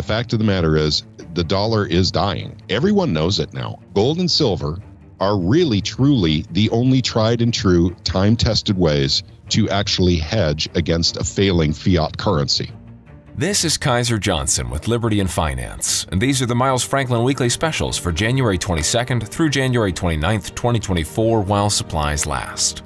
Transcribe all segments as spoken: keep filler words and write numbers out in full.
The fact of the matter is the dollar is dying. Everyone knows it now. Gold and silver are really, truly the only tried and true, time-tested ways to actually hedge against a failing fiat currency. This is Kaiser Johnson with Liberty and Finance, and these are the Miles Franklin Weekly Specials for January twenty-second through January twenty-ninth, twenty twenty-four, while supplies last.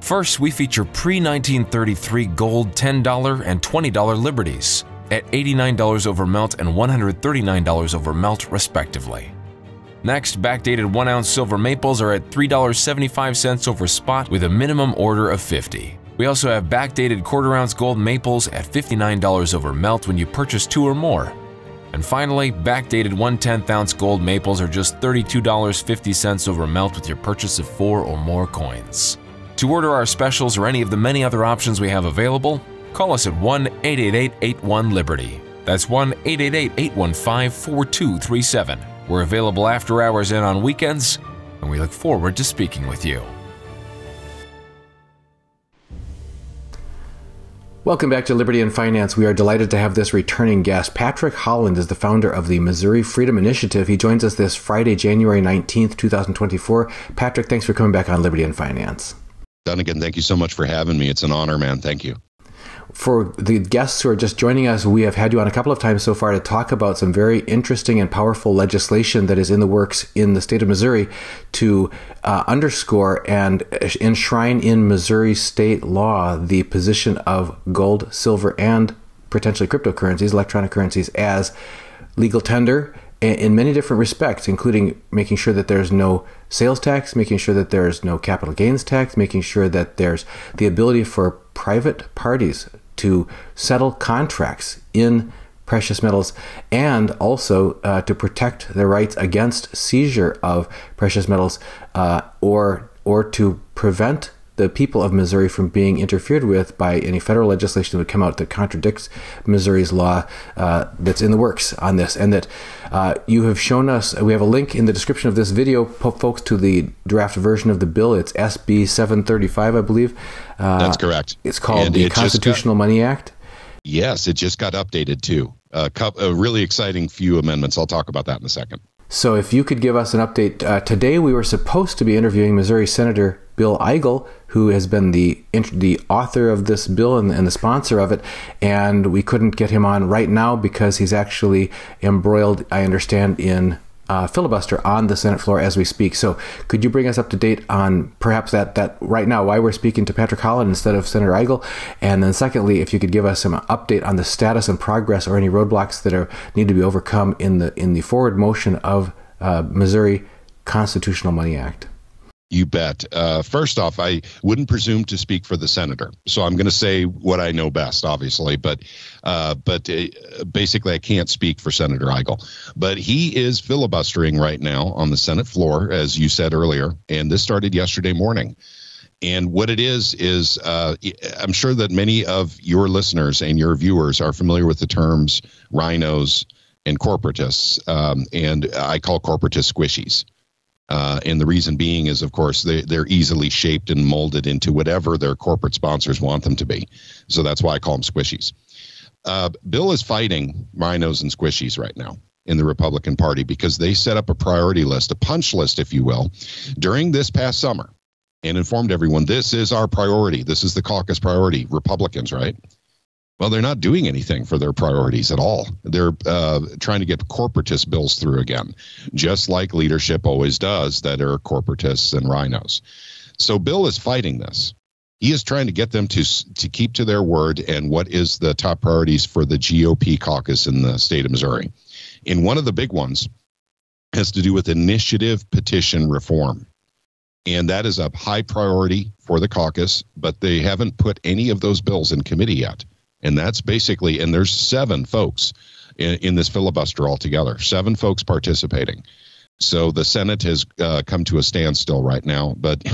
First, we feature pre-nineteen thirty-three gold ten dollar and twenty dollar Liberties at eighty-nine dollars over melt and one hundred thirty-nine dollars over melt, respectively. Next, backdated one ounce silver maples are at three dollars and seventy-five cents over spot with a minimum order of fifty. We also have backdated quarter ounce gold maples at fifty-nine dollars over melt when you purchase two or more. And finally, backdated one tenth ounce gold maples are just thirty-two dollars and fifty cents over melt with your purchase of four or more coins. To order our specials or any of the many other options we have available, call us at one eight eight eight, eight one, LIBERTY. That's one eight eight eight, eight one five, four two three seven. We're available after hours and on weekends, and we look forward to speaking with you. Welcome back to Liberty and Finance. We are delighted to have this returning guest. Patrick Holland is the founder of the Missouri Freedom Initiative. He joins us this Friday, January nineteenth, two thousand twenty-four. Patrick, thanks for coming back on Liberty and Finance. Dunnigan, thank you so much for having me. It's an honor, man. Thank you. For the guests who are just joining us, we have had you on a couple of times so far to talk about some very interesting and powerful legislation that is in the works in the state of Missouri to uh, underscore and enshrine in Missouri state law the position of gold, silver, and potentially cryptocurrencies, electronic currencies, as legal tender in many different respects, including making sure that there's no sales tax, making sure that there's no capital gains tax, making sure that there's the ability for private parties to settle contracts in precious metals, and also uh, to protect their rights against seizure of precious metals, uh, or, or to prevent the people of Missouri from being interfered with by any federal legislation that would come out that contradicts Missouri's law uh, that's in the works on this. And that uh, you have shown us, we have a link in the description of this video, folks, to the draft version of the bill. It's S B seven thirty-five, I believe. Uh, that's correct. It's called and the it Constitutional got, Money Act. Yes, it just got updated too. A, couple, a really exciting few amendments. I'll talk about that in a second. So if you could give us an update. Uh, today we were supposed to be interviewing Missouri Senator Bill Eigel, who has been the the author of this bill and, and the sponsor of it, and we couldn't get him on right now because he's actually embroiled, I understand, in uh, filibuster on the Senate floor as we speak. So could you bring us up to date on perhaps that, that right now, why we're speaking to Patrick Holland instead of Senator Eigel? And then secondly, if you could give us some update on the status and progress or any roadblocks that are need to be overcome in the, in the forward motion of uh, Missouri Constitutional Money Act. You bet. Uh, first off, I wouldn't presume to speak for the senator, so I'm going to say what I know best, obviously. But uh, but uh, basically, I can't speak for Senator Eigel. But he is filibustering right now on the Senate floor, as you said earlier, and this started yesterday morning. And what it is is uh, I'm sure that many of your listeners and your viewers are familiar with the terms rhinos and corporatists, um, and I call corporatists squishies. Uh, and the reason being is, of course, they, they're easily shaped and molded into whatever their corporate sponsors want them to be. So that's why I call them squishies. Uh, Bill is fighting rhinos and squishies right now in the Republican Party because they set up a priority list, a punch list, if you will, during this past summer and informed everyone this is our priority. This is the caucus priority. Republicans, right? Well, they're not doing anything for their priorities at all. They're uh, trying to get corporatist bills through again, just like leadership always does that are corporatists and rhinos. So Bill is fighting this. He is trying to get them to to keep to their word and what is the top priorities for the G O P caucus in the state of Missouri. And one of the big ones has to do with initiative petition reform. And that is a high priority for the caucus, but they haven't put any of those bills in committee yet. And that's basically, and there's seven folks in, in this filibuster altogether, seven folks participating. So the Senate has uh, come to a standstill right now. But,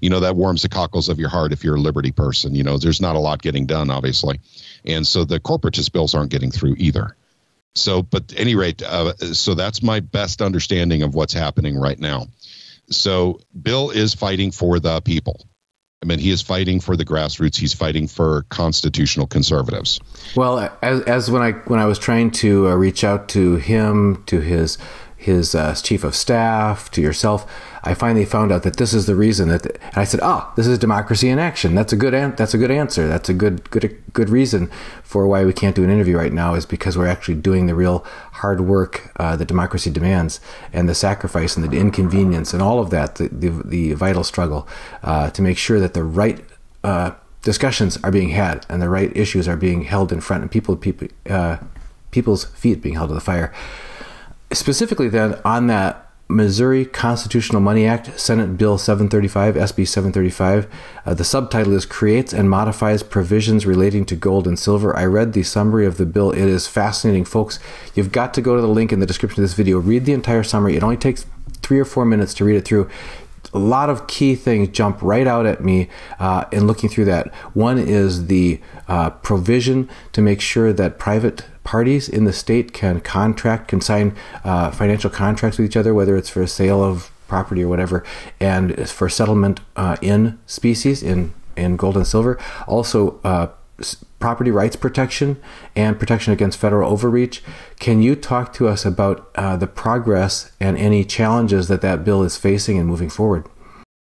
you know, that warms the cockles of your heart if you're a liberty person. You know, there's not a lot getting done, obviously. And so the corporatist bills aren't getting through either. So, but at any rate, uh, so that's my best understanding of what's happening right now. So Bill is fighting for the people. I mean, he is fighting for the grassroots. He's fighting for constitutional conservatives. Well, as, as when I when I was trying to uh, reach out to him, to his his uh, chief of staff, to yourself, I finally found out that this is the reason that the, and I said, "Ah, oh, this is democracy in action. That's a good an that's a good answer. That's a good good good reason for why we can't do an interview right now is because we're actually doing the real hard work uh, that democracy demands, and the sacrifice and the inconvenience and all of that, the the, the vital struggle uh, to make sure that the right uh, discussions are being had and the right issues are being held in front and people people uh, people's feet being held to the fire." Specifically, then, on that Missouri Constitutional Money Act, Senate Bill seven thirty-five, S B seven thirty-five, uh, the subtitle is Creates and Modifies Provisions Relating to Gold and Silver. I read the summary of the bill. It is fascinating, folks. You've got to go to the link in the description of this video. Read the entire summary. It only takes three or four minutes to read it through. A lot of key things jump right out at me uh, in looking through that. One is the uh, provision to make sure that private parties in the state can contract, can sign uh, financial contracts with each other, whether it's for a sale of property or whatever, and for settlement uh, in species, in, in gold and silver. Also, uh, property rights protection and protection against federal overreach. Can you talk to us about uh, the progress and any challenges that that bill is facing and moving forward?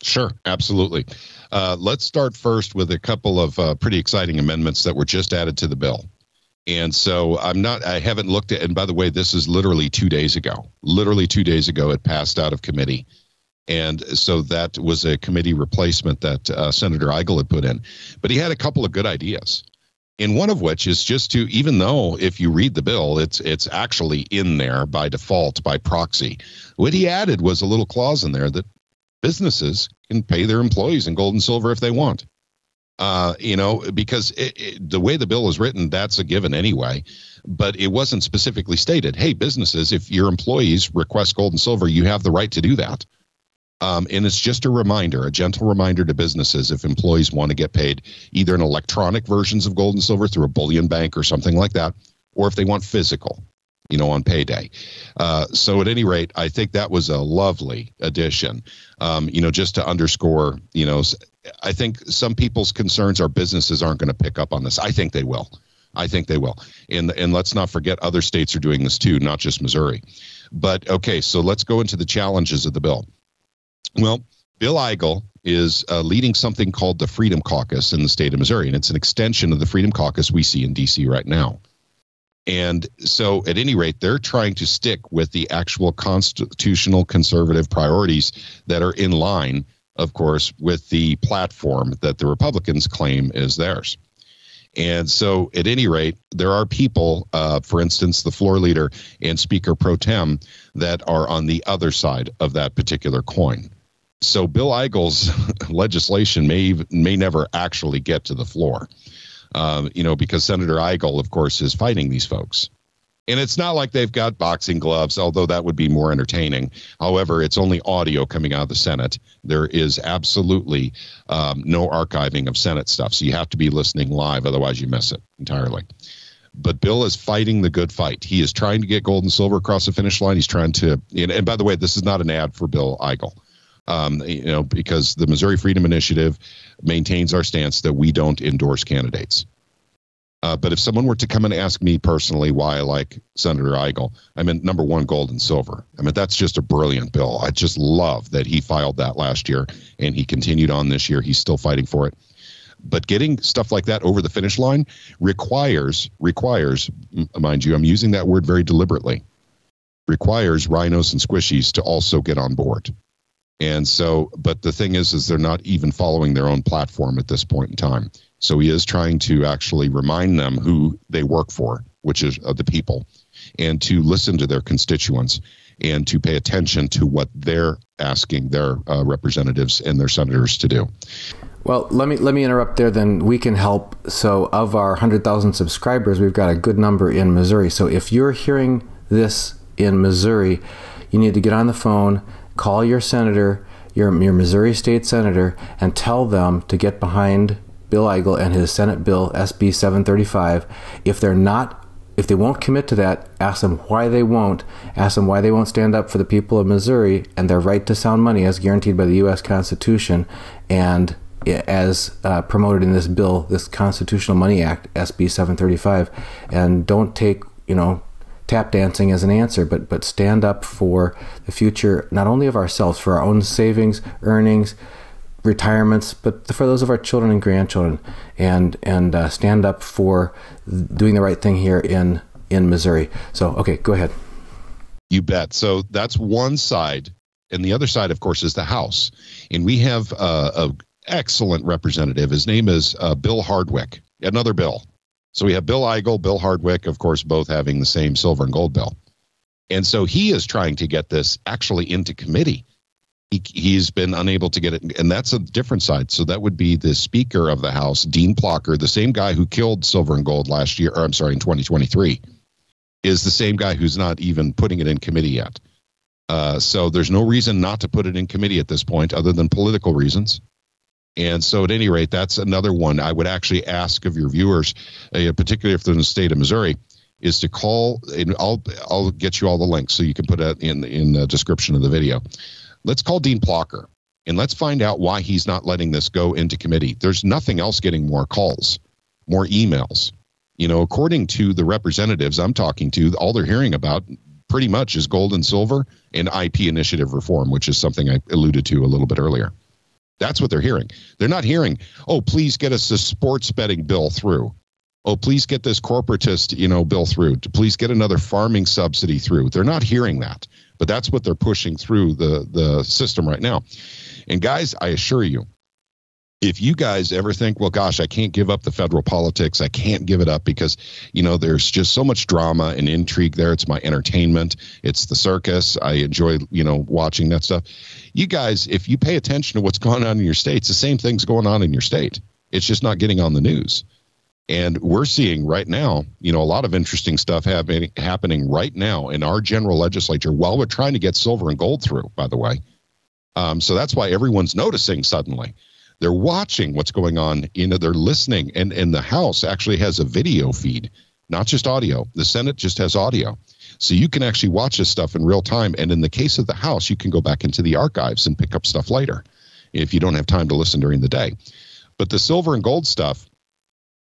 Sure, absolutely. Uh, let's start first with a couple of uh, pretty exciting amendments that were just added to the bill. And so I'm not, I haven't looked at, and by the way, this is literally two days ago, literally two days ago, it passed out of committee. And so that was a committee replacement that uh, Senator Eigel had put in, but he had a couple of good ideas. And one of which is just to, even though if you read the bill, it's, it's actually in there by default, by proxy. What he added was a little clause in there that businesses can pay their employees in gold and silver if they want. Uh, you know, because it, it, the way the bill is written, that's a given anyway, but it wasn't specifically stated, hey, businesses, if your employees request gold and silver, you have the right to do that. Um, and it's just a reminder, a gentle reminder to businesses if employees want to get paid either in electronic versions of gold and silver through a bullion bank or something like that, or if they want physical, you know, on payday. Uh, so at any rate, I think that was a lovely addition, um, you know, just to underscore, you know, I think some people's concerns are businesses aren't going to pick up on this. I think they will. I think they will. And, and let's not forget other states are doing this too, not just Missouri. But okay, so let's go into the challenges of the bill. Well, Bill Eigel is uh, leading something called the Freedom Caucus in the state of Missouri, and it's an extension of the Freedom Caucus we see in D C right now. And so at any rate, they're trying to stick with the actual constitutional conservative priorities that are in line, of course, with the platform that the Republicans claim is theirs. And so at any rate, there are people, uh, for instance, the floor leader and Speaker Pro Tem, that are on the other side of that particular coin. So Bill Eigel's legislation may, may never actually get to the floor, um, you know, because Senator Eigel, of course, is fighting these folks. And it's not like they've got boxing gloves, although that would be more entertaining. However, it's only audio coming out of the Senate. There is absolutely um, no archiving of Senate stuff. So you have to be listening live. Otherwise, you miss it entirely. But Bill is fighting the good fight. He is trying to get gold and silver across the finish line. He's trying to. And, and by the way, this is not an ad for Bill Eigel, um, you know, because the Missouri Freedom Initiative maintains our stance that we don't endorse candidates. Uh, but if someone were to come and ask me personally why I like Senator Eigel, I mean, number one, gold and silver. I mean, that's just a brilliant bill. I just love that he filed that last year and he continued on this year. He's still fighting for it. But getting stuff like that over the finish line requires, requires, mind you, I'm using that word very deliberately, requires rhinos and squishies to also get on board. And so, but the thing is, is they're not even following their own platform at this point in time. So he is trying to actually remind them who they work for, which is the people, and to listen to their constituents and to pay attention to what they're asking their uh, representatives and their senators to do. Well, let me let me interrupt there. Then we can help. So of our one hundred thousand subscribers, we've got a good number in Missouri. So if you're hearing this in Missouri, you need to get on the phone, call your senator, your, your Missouri state senator, and tell them to get behind Bill Eigel and his Senate bill, S B seven thirty-five. If they're not, if they won't commit to that, ask them why they won't. Ask them why they won't stand up for the people of Missouri and their right to sound money as guaranteed by the U S Constitution and as uh, promoted in this bill, this Constitutional Money Act, S B seven thirty-five, and don't take, you know, tap dancing as an answer, but but stand up for the future, not only of ourselves, for our own savings, earnings, retirements, but for those of our children and grandchildren, and and uh, stand up for doing the right thing here in in Missouri. So, okay, go ahead. You bet. So that's one side, and the other side, of course, is the House, and we have uh, a excellent representative. His name is uh, Bill Hardwick. Another Bill. So we have Bill Eigel, Bill Hardwick, of course, both having the same silver and gold bill. And so he is trying to get this actually into committee. He, he's been unable to get it, and that's a different side. So that would be the Speaker of the House, Dean Plocher, the same guy who killed silver and gold last year, or I'm sorry, in twenty twenty-three, is the same guy who's not even putting it in committee yet. Uh, so there's no reason not to put it in committee at this point other than political reasons. And so at any rate, that's another one I would actually ask of your viewers, uh, particularly if they're in the state of Missouri, is to call, and I'll, I'll get you all the links so you can put it in, in the description of the video. Let's call Dean Plocher, and let's find out why he's not letting this go into committee. There's nothing else getting more calls, more emails. You know, according to the representatives I'm talking to, all they're hearing about pretty much is gold and silver and I P initiative reform, which is something I alluded to a little bit earlier. That's what they're hearing. They're not hearing, oh, please get us this sports betting bill through. Oh, please get this corporatist, you know, bill through. Please get another farming subsidy through. They're not hearing that, but that's what they're pushing through the, the system right now. And guys, I assure you, if you guys ever think, well, gosh, I can't give up the federal politics, I can't give it up because, you know, there's just so much drama and intrigue there. It's my entertainment. It's the circus. I enjoy, you know, watching that stuff. You guys, if you pay attention to what's going on in your states, the same thing's going on in your state. It's just not getting on the news. And we're seeing right now, you know, a lot of interesting stuff happening happening right now in our general legislature while we're trying to get silver and gold through, by the way. Um, so that's why everyone's noticing suddenly. They're watching what's going on. You know, they're listening. And, and the House actually has a video feed, not just audio. The Senate just has audio. So you can actually watch this stuff in real time. And in the case of the House, you can go back into the archives and pick up stuff later if you don't have time to listen during the day. But the silver and gold stuff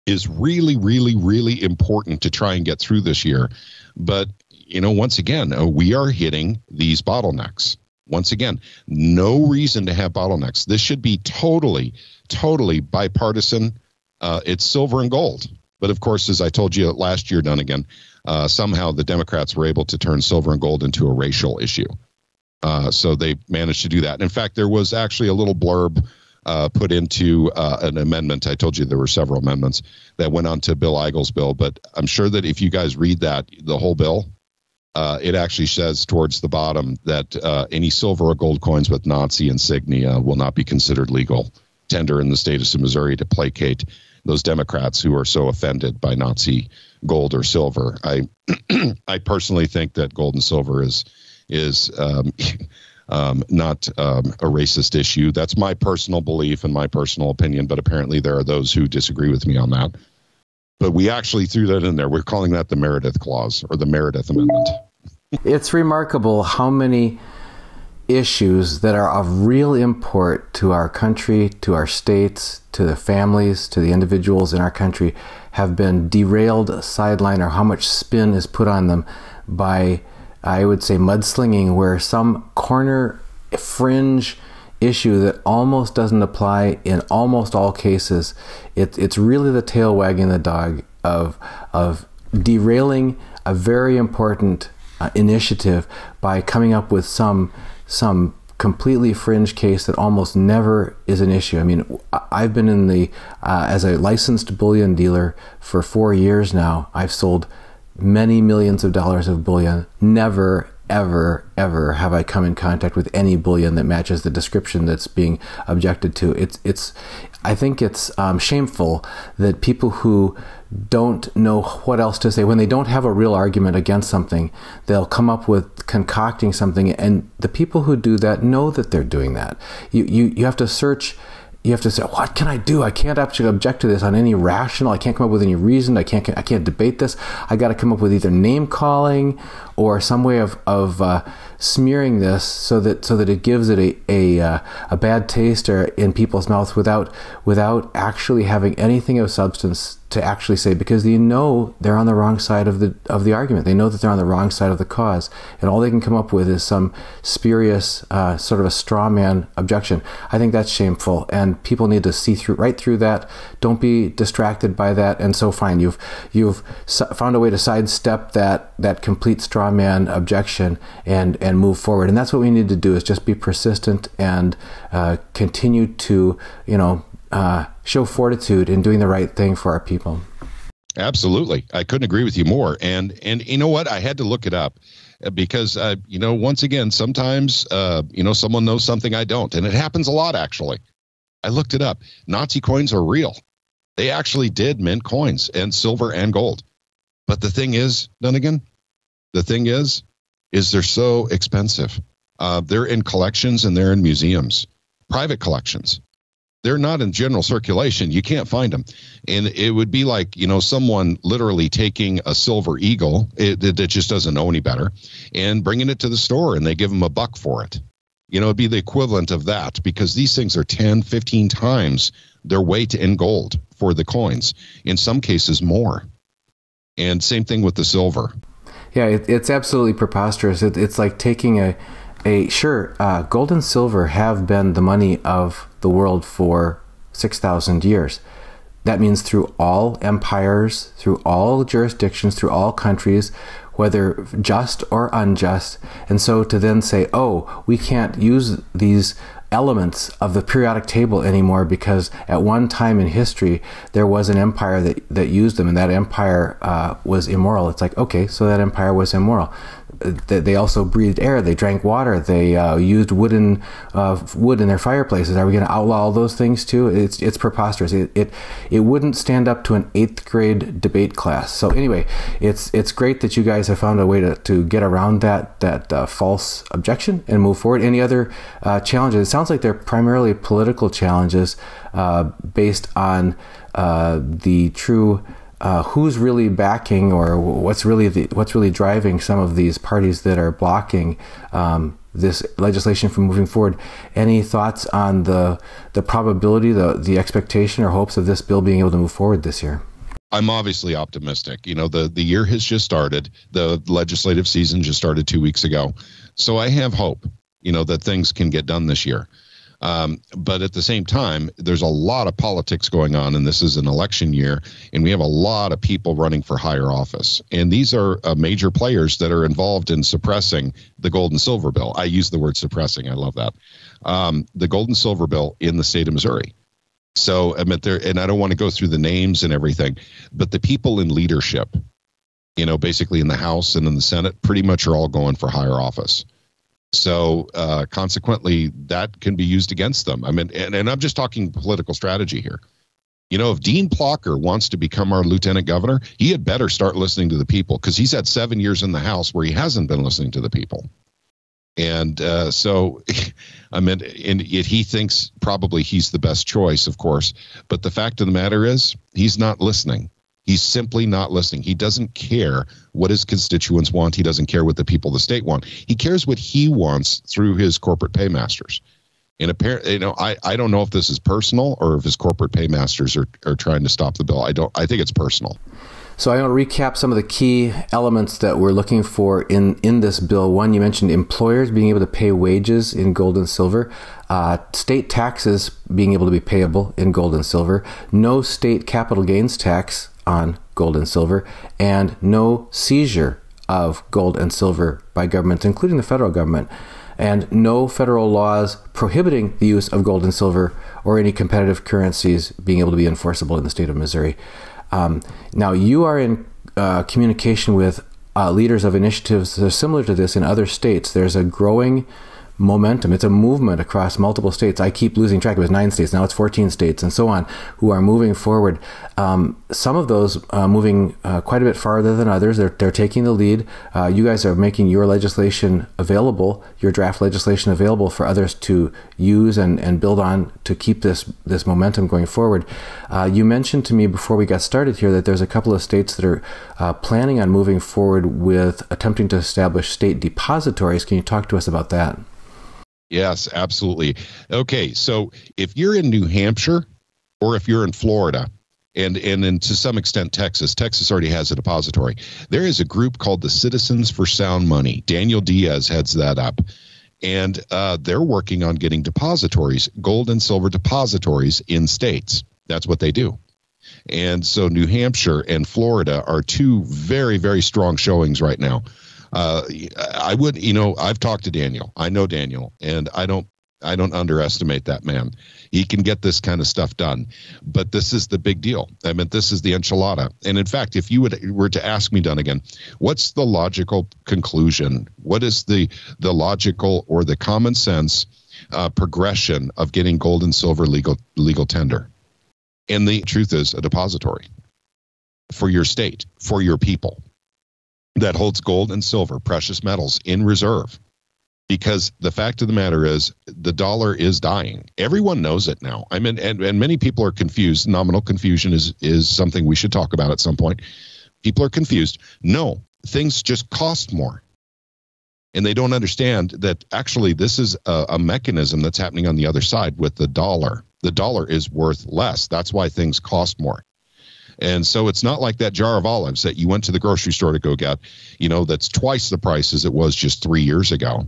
is really, really, really important to try and get through this year. But, you know, once again, we are hitting these bottlenecks. Once again, no reason to have bottlenecks. This should be totally, totally bipartisan. Uh, it's silver and gold. But, of course, as I told you last year, Dunnigan, uh, somehow the Democrats were able to turn silver and gold into a racial issue. Uh, so they managed to do that. In fact, there was actually a little blurb uh, put into uh, an amendment. I told you there were several amendments that went on to Bill Eigel's bill. But I'm sure that if you guys read that, the whole bill, Uh, it actually says towards the bottom that uh, any silver or gold coins with Nazi insignia will not be considered legal tender in the state of Missouri to placate those Democrats who are so offended by Nazi gold or silver. I I personally think that gold and silver is is um, um, not um, a racist issue. That's my personal belief and my personal opinion, but apparently there are those who disagree with me on that. But we actually threw that in there. We're calling that the Meredith Clause or the Meredith Amendment. It's remarkable how many issues that are of real import to our country, to our states, to the families, to the individuals in our country have been derailed, sidelined, or how much spin is put on them by, I would say, mudslinging, where some corner fringe issue that almost doesn't apply in almost all cases. It, it's really the tail wagging the dog of, of derailing a very important uh, initiative by coming up with some, some completely fringe case that almost never is an issue. I mean, I've been in the, uh, as a licensed bullion dealer for four years now, I've sold many millions of dollars of bullion. Never ever, ever have I come in contact with any bullion that matches the description that's being objected to. It's, it's, I think it's um, shameful that people who don't know what else to say, when they don't have a real argument against something, they'll come up with concocting something. And the people who do that know that they're doing that. You, you, you have to search you have to say, what can I do? I can't actually object to this on any rational. I can't come up with any reason. I can't, I can't debate this. I got to come up with either name calling or some way of, of uh, smearing this so that, so that it gives it a, a, uh, a bad taste or in people's mouths without, without actually having anything of substance to actually say, because they know they're on the wrong side of the, of the argument. They know that they're on the wrong side of the cause, and all they can come up with is some spurious, uh, sort of a straw man objection. I think that's shameful, and people need to see through, right through that. Don't be distracted by that. And so fine, you've, you've found a way to sidestep that, that complete straw man objection and, and move forward. And that's what we need to do, is just be persistent and, uh, continue to, you know, uh, show fortitude in doing the right thing for our people. Absolutely. I couldn't agree with you more. And, and you know what? I had to look it up. Because, uh, you know, once again, sometimes, uh, you know, someone knows something I don't. And it happens a lot, actually. I looked it up. Nazi coins are real. They actually did mint coins, and silver and gold. But the thing is, Dunnigan, the thing is, is they're so expensive. Uh, they're in collections and they're in museums, private collections. They're not in general circulation. You can't find them. And it would be like, you know, someone literally taking a silver eagle that just doesn't know any better and bringing it to the store, and they give them a buck for it. You know, it'd be the equivalent of that, because these things are ten, fifteen times their weight in gold for the coins, in some cases more. And same thing with the silver. Yeah, it, it's absolutely preposterous. It, it's like taking a, a sure, uh, gold and silver have been the money of the world for six thousand years. That means through all empires, through all jurisdictions, through all countries, whether just or unjust. And so to then say, oh, we can't use these elements of the periodic table anymore because at one time in history there was an empire that, that used them, and that empire uh, was immoral. It's like, okay, so that empire was immoral. They also breathed air. They drank water. They uh, used wooden uh, wood in their fireplaces. Are we going to outlaw all those things too? It's it's preposterous. It, it it wouldn't stand up to an eighth grade debate class. So anyway, it's it's great that you guys have found a way to, to get around that that uh, false objection and move forward. Any other uh, challenges? It sounds like they're primarily political challenges uh, based on uh, the true. Uh, who's really backing, or what's really the, what's really driving some of these parties that are blocking um, this legislation from moving forward? Any thoughts on the the probability, the the expectation, or hopes of this bill being able to move forward this year? I'm obviously optimistic. You know, the the year has just started. The legislative season just started two weeks ago, so I have hope. You know, that things can get done this year. Um, but at the same time, there's a lot of politics going on, and this is an election year, and we have a lot of people running for higher office. And these are uh, major players that are involved in suppressing the gold and silver bill. I use the word suppressing. I love that. Um, the gold and silver bill in the state of Missouri. So, I mean, there, and I don't want to go through the names and everything, but the people in leadership, you know, basically in the House and in the Senate, pretty much are all going for higher office. So uh, consequently, that can be used against them. I mean, and, and I'm just talking political strategy here. You know, if Dean Plocher wants to become our lieutenant governor, he had better start listening to the people, because he's had seven years in the House where he hasn't been listening to the people. And uh, so, I mean, and yet he thinks probably he's the best choice, of course. But the fact of the matter is, he's not listening. He's simply not listening. He doesn't care what his constituents want. He doesn't care what the people of the state want. He cares what he wants through his corporate paymasters. And apparently, you know, I, I don't know if this is personal or if his corporate paymasters are, are trying to stop the bill. I don't. I think it's personal. So I want to recap some of the key elements that we're looking for in, in this bill. One, you mentioned employers being able to pay wages in gold and silver. Uh, state taxes being able to be payable in gold and silver. No state capital gains tax on gold and silver, and no seizure of gold and silver by governments, including the federal government, and no federal laws prohibiting the use of gold and silver or any competitive currencies being able to be enforceable in the state of Missouri. Um, now, you are in uh, communication with uh, leaders of initiatives that are similar to this in other states. There's a growing momentum. It's a movement across multiple states. I keep losing track. It was nine states. Now it's fourteen states and so on who are moving forward. Um, some of those uh, moving uh, quite a bit farther than others. They're, they're taking the lead. Uh, you guys are making your legislation available, your draft legislation available for others to use and, and build on to keep this, this momentum going forward. Uh, you mentioned to me before we got started here that there's a couple of states that are uh, planning on moving forward with attempting to establish state depositories. Can you talk to us about that? Yes, absolutely. Okay, so if you're in New Hampshire or if you're in Florida, and and then to some extent Texas, Texas already has a depository. There is a group called the Citizens for Sound Money. Daniel Diaz heads that up. And uh, they're working on getting depositories, gold and silver depositories in states. That's what they do. And so New Hampshire and Florida are two very, very strong showings right now. Uh, I would, you know, I've talked to Daniel. I know Daniel, and I don't, I don't underestimate that man. He can get this kind of stuff done, but this is the big deal. I mean, this is the enchilada. And in fact, if you would, were to ask me, Dunnigan, what's the logical conclusion? What is the, the logical or the common sense uh, progression of getting gold and silver legal, legal tender? And the truth is a depository for your state, for your people, that holds gold and silver, precious metals in reserve, because the fact of the matter is the dollar is dying. Everyone knows it now. I mean, and, and many people are confused. Nominal confusion is, is something we should talk about at some point. People are confused. No, things just cost more. And they don't understand that actually this is a, a mechanism that's happening on the other side with the dollar. The dollar is worth less. That's why things cost more. And so it's not like that jar of olives that you went to the grocery store to go get, you know, that's twice the price as it was just three years ago,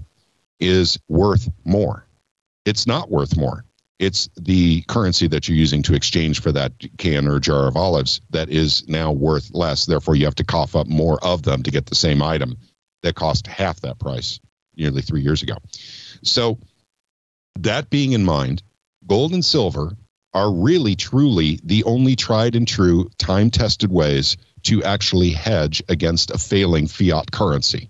is worth more. It's not worth more. It's the currency that you're using to exchange for that can or jar of olives that is now worth less. Therefore, you have to cough up more of them to get the same item that cost half that price nearly three years ago. So that being in mind, gold and silver are really, truly the only tried and true, time-tested ways to actually hedge against a failing fiat currency.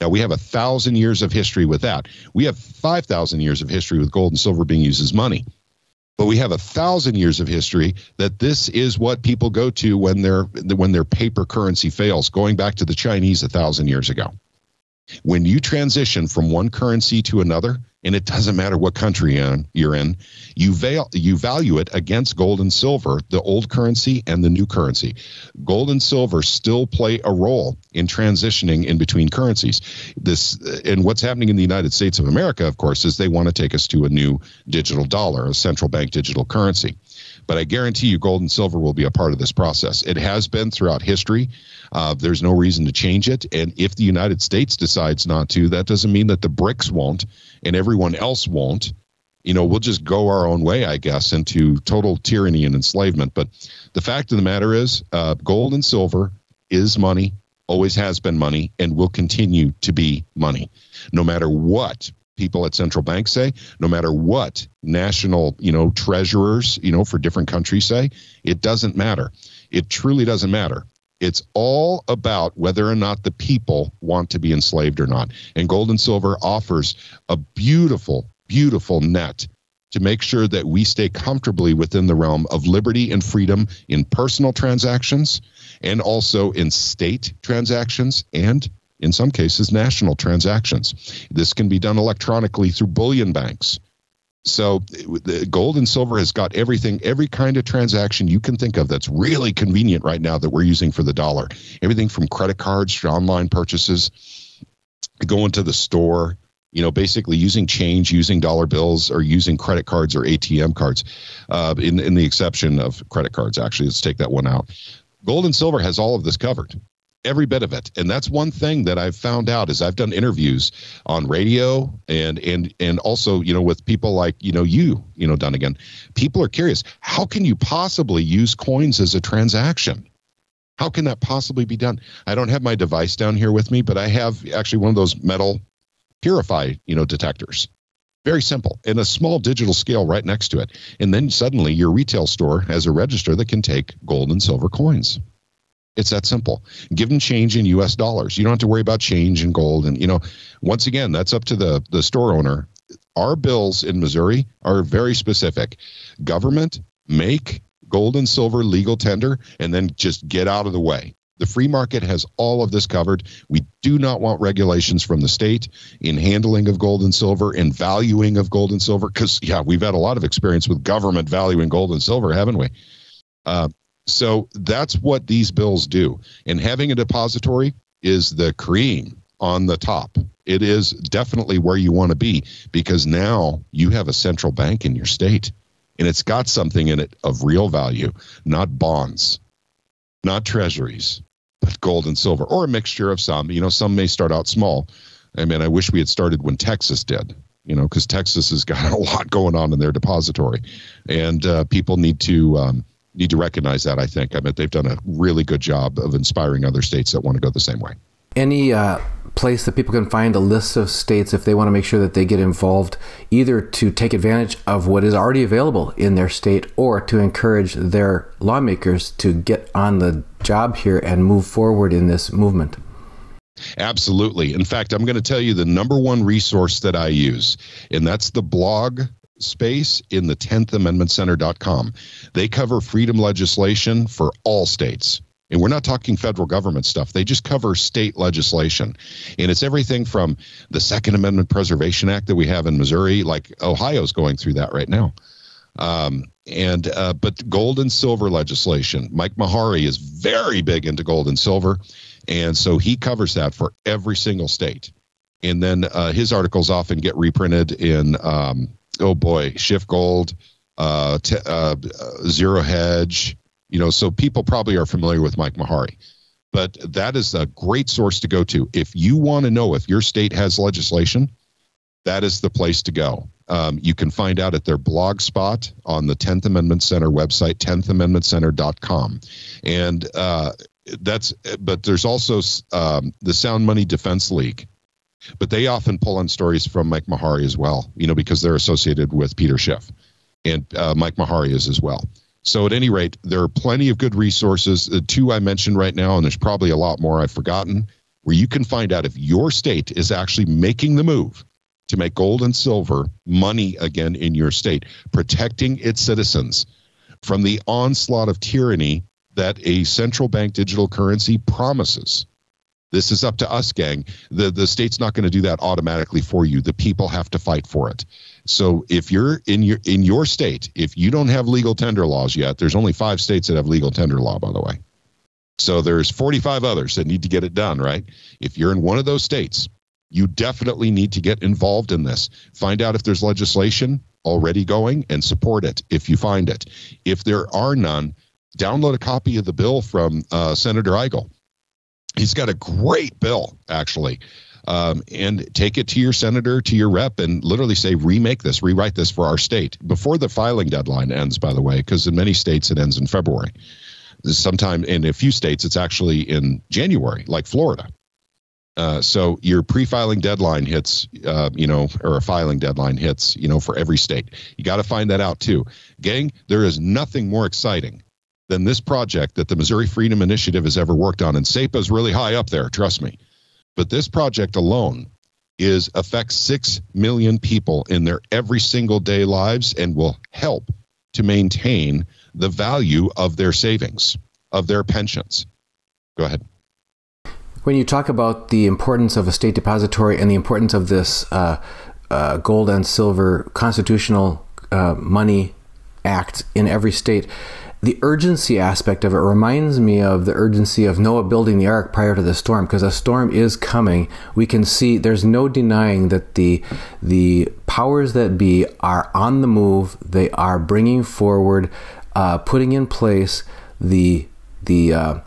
Now, we have a thousand years of history with that. We have five thousand years of history with gold and silver being used as money. But we have a thousand years of history that this is what people go to when their, when their paper currency fails, going back to the Chinese a thousand years ago. When you transition from one currency to another, and it doesn't matter what country you're in, you, val you value it against gold and silver, the old currency and the new currency. Gold and silver still play a role in transitioning in between currencies. This, and what's happening in the United States of America, of course, is they want to take us to a new digital dollar, a central bank digital currency. But I guarantee you gold and silver will be a part of this process. It has been throughout history. Uh, there's no reason to change it. And if the United States decides not to, that doesn't mean that the BRICS won't and everyone else won't. You know, we'll just go our own way, I guess, into total tyranny and enslavement. But the fact of the matter is uh, gold and silver is money, always has been money, and will continue to be money, no matter what people at central banks say, no matter what national, you know, treasurers, you know, for different countries say, it doesn't matter. It truly doesn't matter. It's all about whether or not the people want to be enslaved or not. And gold and silver offers a beautiful, beautiful net to make sure that we stay comfortably within the realm of liberty and freedom in personal transactions and also in state transactions and in some cases, national transactions. This can be done electronically through bullion banks. So the gold and silver has got everything, every kind of transaction you can think of that's really convenient right now that we're using for the dollar. Everything from credit cards to online purchases, going to the store, you know, basically using change, using dollar bills or using credit cards or A T M cards, uh, in, in the exception of credit cards, actually. Let's take that one out. Gold and silver has all of this covered. Every bit of it. And that's one thing that I've found out is I've done interviews on radio and and and also, you know, with people like, you know, you, you know, Dunnigan. People are curious. How can you possibly use coins as a transaction? How can that possibly be done? I don't have my device down here with me, but I have actually one of those metal purify, you know, detectors. Very simple. And a small digital scale right next to it. And then suddenly your retail store has a register that can take gold and silver coins. It's that simple. Give them change in U S dollars. You don't have to worry about change in gold. And, you know, once again, that's up to the, the store owner. Our bills in Missouri are very specific. Government, make gold and silver legal tender, and then just get out of the way. The free market has all of this covered. We do not want regulations from the state in handling of gold and silver and valuing of gold and silver, because, yeah, we've had a lot of experience with government valuing gold and silver, haven't we? Uh, so that's what these bills do. And having a depository is the cream on the top. It is definitely where you want to be, because now you have a central bank in your state, and it's got something in it of real value, not bonds, not treasuries, but gold and silver, or a mixture of some. You know, some may start out small. I mean, I wish we had started when Texas did, you know, because Texas has got a lot going on in their depository, and uh, people need to um, need to recognize that, I think. I mean, they've done a really good job of inspiring other states that want to go the same way. Any uh, place that people can find a list of states if they want to make sure that they get involved, either to take advantage of what is already available in their state or to encourage their lawmakers to get on the job here and move forward in this movement? Absolutely. In fact, I'm going to tell you the number one resource that I use, and that's the blog space in the tenth amendment center dot com. They cover freedom legislation for all states. And we're not talking federal government stuff. They just cover state legislation. And it's everything from the Second Amendment Preservation Act that we have in Missouri, like Ohio's going through that right now. Um, and uh, but gold and silver legislation. Mike Maharrey is very big into gold and silver. And so he covers that for every single state. And then uh, his articles often get reprinted in, um, oh boy, Schiff Gold, uh, t- uh, Zero Hedge. You know, so people probably are familiar with Mike Maharrey, but that is a great source to go to. If you want to know if your state has legislation, that is the place to go. Um, you can find out at their blog spot on the tenth Amendment Center website, tenth amendment center dot com. And uh, that's, but there's also um, the Sound Money Defense League, but they often pull on stories from Mike Maharrey as well, you know, because they're associated with Peter Schiff, and uh, Mike Maharrey is as well. So at any rate, there are plenty of good resources. The two I mentioned right now, and there's probably a lot more I've forgotten, where you can find out if your state is actually making the move to make gold and silver money again in your state, protecting its citizens from the onslaught of tyranny that a central bank digital currency promises. This is up to us, gang. The the state's not going to do that automatically for you. The people have to fight for it. So if you're in your in your state, if you don't have legal tender laws yet, there's only five states that have legal tender law, by the way. So there's forty-five others that need to get it done, right? If you're in one of those states, you definitely need to get involved in this. Find out if there's legislation already going and support it if you find it. If there are none, download a copy of the bill from uh, Senator Eigel. He's got a great bill, actually. Um, and take it to your senator, to your rep, and literally say, remake this, rewrite this for our state before the filing deadline ends, by the way, because in many states it ends in February. Sometime in a few states, it's actually in January, like Florida. Uh, so your pre-filing deadline hits, uh, you know, or a filing deadline hits, you know, for every state. You got to find that out, too. Gang, there is nothing more exciting than this project that the Missouri Freedom Initiative has ever worked on. And S E P A is really high up there, trust me. But this project alone is affects six million people in their every single day lives and will help to maintain the value of their savings, of their pensions. Go ahead. When you talk about the importance of a state depository and the importance of this uh, uh, gold and silver constitutional uh, money act in every state, the urgency aspect of it reminds me of the urgency of Noah building the ark prior to the storm, because a storm is coming. We can see there's no denying that the the powers that be are on the move. They are bringing forward, uh, putting in place the the uh,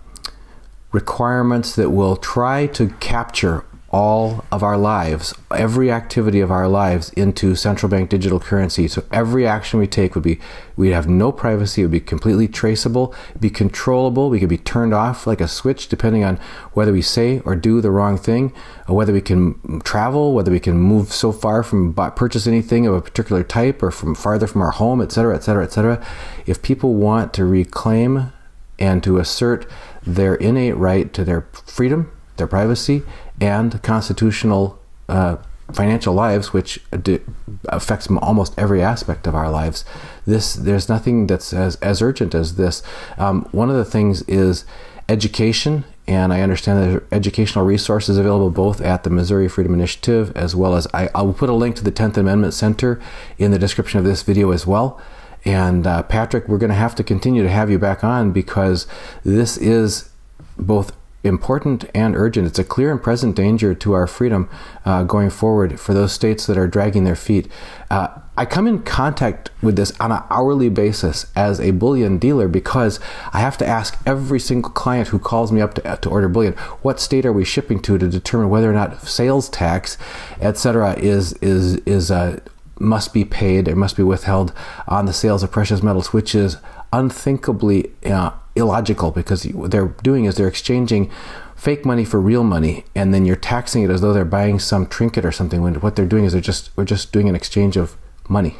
requirements that will try to capture all of our lives, every activity of our lives, into central bank digital currency. So every action we take would be, we'd have no privacy, it would be completely traceable, it'd be controllable, we could be turned off like a switch depending on whether we say or do the wrong thing, or whether we can travel, whether we can move so far from purchase anything of a particular type or from farther from our home, et cetera, et cetera, et cetera. If people want to reclaim and to assert their innate right to their freedom, their privacy, and constitutional uh, financial lives, which do, affects almost every aspect of our lives. This, there's nothing that's as, as urgent as this. Um, one of the things is education, and I understand that there are educational resources available both at the Missouri Freedom Initiative, as well as I, I'll put a link to the tenth Amendment Center in the description of this video as well. And uh, Patrick, we're going to have to continue to have you back on, because this is both important and urgent. It's a clear and present danger to our freedom uh, going forward for those states that are dragging their feet. Uh, I come in contact with this on an hourly basis as a bullion dealer, because I have to ask every single client who calls me up to, to order bullion, what state are we shipping to, to determine whether or not sales tax, et cetera, is is is uh, must be paid or must be withheld on the sales of precious metals, which is unthinkably uh, illogical, because what they're doing is they're exchanging fake money for real money, and then you're taxing it as though they're buying some trinket or something, when what they're doing is they're just we're just doing an exchange of money.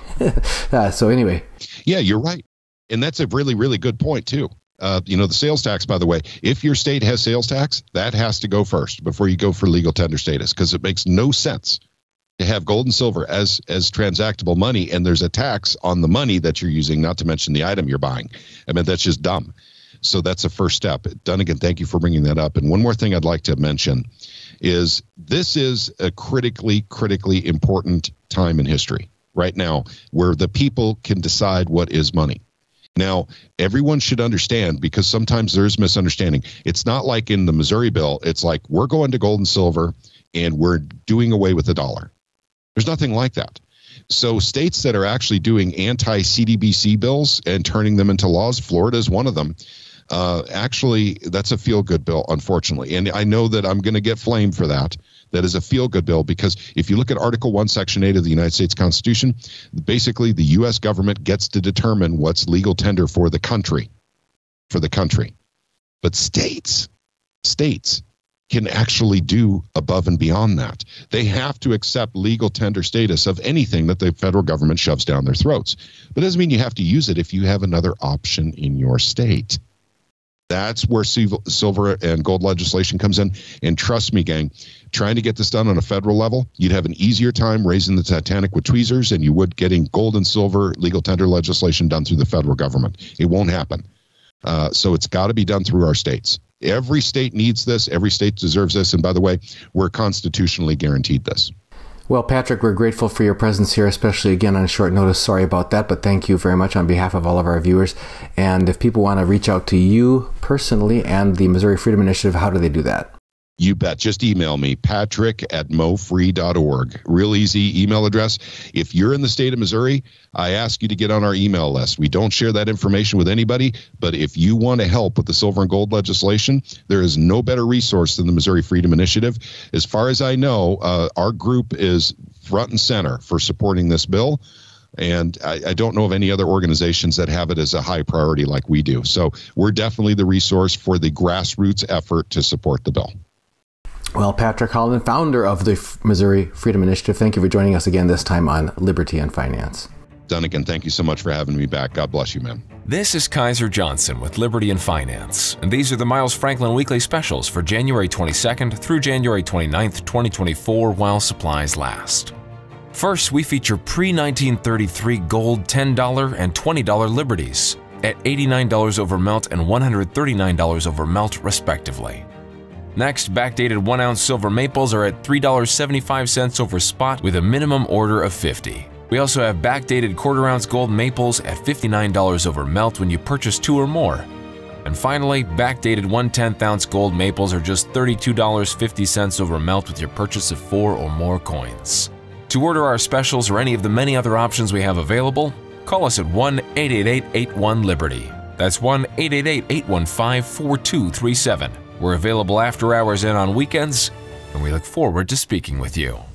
uh, so anyway, yeah, you're right, and that's a really really good point too. Uh, you know, the sales tax, by the way, if your state has sales tax, that has to go first before you go for legal tender status, because it makes no sense to have gold and silver as as transactable money, and there's a tax on the money that you're using, not to mention the item you're buying. I mean, that's just dumb. So that's a first step. Dunnigan, thank you for bringing that up. And one more thing I'd like to mention is this is a critically, critically important time in history right now, where the people can decide what is money. Now, everyone should understand, because sometimes there's misunderstanding. It's not like in the Missouri bill, it's like we're going to gold and silver and we're doing away with the dollar. There's nothing like that. So states that are actually doing anti-C D B C bills and turning them into laws, Florida is one of them. Uh, actually, that's a feel-good bill, unfortunately. And I know that I'm going to get flamed for that. That is a feel-good bill, because if you look at Article one, Section eight of the United States Constitution, basically the U S government gets to determine what's legal tender for the country, for the country. But states, states can actually do above and beyond that. They have to accept legal tender status of anything that the federal government shoves down their throats. But it doesn't mean you have to use it if you have another option in your state. That's where silver and gold legislation comes in. And trust me, gang, trying to get this done on a federal level, you'd have an easier time raising the Titanic with tweezers than you would getting gold and silver legal tender legislation done through the federal government. It won't happen. Uh, so it's got to be done through our states. Every state needs this. Every state deserves this. And by the way, we're constitutionally guaranteed this. Well, Patrick, we're grateful for your presence here, especially again on short notice. Sorry about that, but thank you very much on behalf of all of our viewers. And if people want to reach out to you personally and the Missouri Freedom Initiative, how do they do that? You bet. Just email me, Patrick at MoFree dot org. Real easy email address. If you're in the state of Missouri, I ask you to get on our email list. We don't share that information with anybody, but if you want to help with the silver and gold legislation, there is no better resource than the Missouri Freedom Initiative. As far as I know, uh, our group is front and center for supporting this bill. And I, I don't know of any other organizations that have it as a high priority like we do. So we're definitely the resource for the grassroots effort to support the bill. Well, Patrick Holland, founder of the Missouri Freedom Initiative, thank you for joining us again, this time on Liberty and Finance. Dunnigan, thank you so much for having me back. God bless you, man. This is Kaiser Johnson with Liberty and Finance, and these are the Miles Franklin Weekly Specials for January twenty-second through January twenty-ninth, twenty twenty-four, while supplies last. First, we feature pre nineteen thirty-three gold ten dollar and twenty dollar Liberties at eighty-nine dollars over melt and one hundred thirty-nine dollars over melt, respectively. Next, backdated one ounce silver maples are at three dollars and seventy-five cents over spot with a minimum order of fifty. We also have backdated quarter ounce gold maples at fifty-nine dollars over melt when you purchase two or more. And finally, backdated one tenth ounce gold maples are just thirty-two dollars and fifty cents over melt with your purchase of four or more coins. To order our specials or any of the many other options we have available, call us at one eight eight eight, eight one, Liberty. That's one eight eight eight, eight one five, four two three seven. We're available after hours and on weekends, and we look forward to speaking with you.